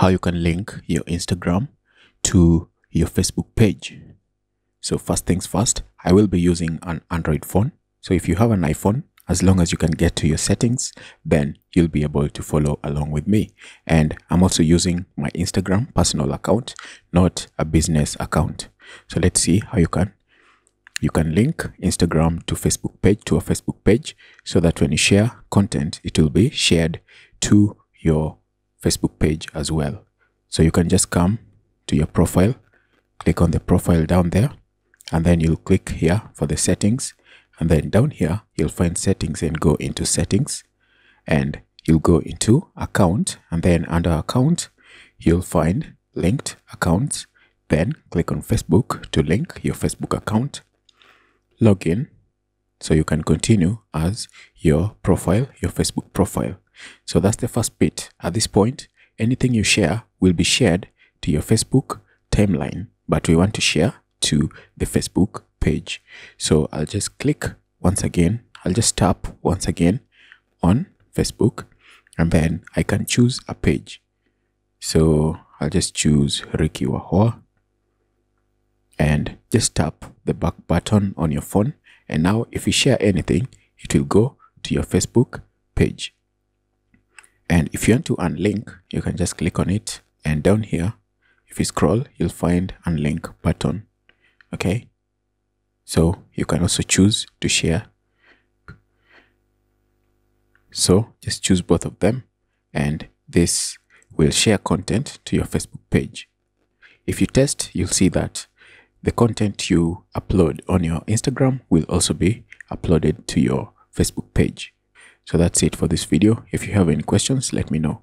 how you can link your Instagram to your Facebook page. So first things first, I will be using an Android phone. So if you have an iPhone, as long as you can get to your settings, then you'll be able to follow along with me. And I'm also using my Instagram personal account, not a business account. So let's see how you can link Instagram to Facebook page, to a Facebook page, so that when you share content, it will be shared to your Facebook page as well. So you can just come to your profile, click on the profile down there, and then you'll click here for the settings. And then down here, you'll find settings and go into settings, and you'll go into account, and then under account, you'll find linked accounts. Then click on Facebook to link your Facebook account. Login, so you can continue as your profile, your Facebook profile. So that's the first bit. At this point, anything you share will be shared to your Facebook timeline, but we want to share to the Facebook page. So I'll just click once again. I'll just tap once again on Facebook, and then I can choose a page. So I'll just choose Ricky Wahowa, and just tap the back button on your phone. And now if you share anything, it will go to your Facebook page. And if you want to unlink, you can just click on it. And down here, if you scroll, you'll find unlink button. Okay. So you can also choose to share. So just choose both of them. And this will share content to your Facebook page. If you test, you'll see that the content you upload on your Instagram will also be uploaded to your Facebook page. So that's it for this video. If you have any questions, let me know.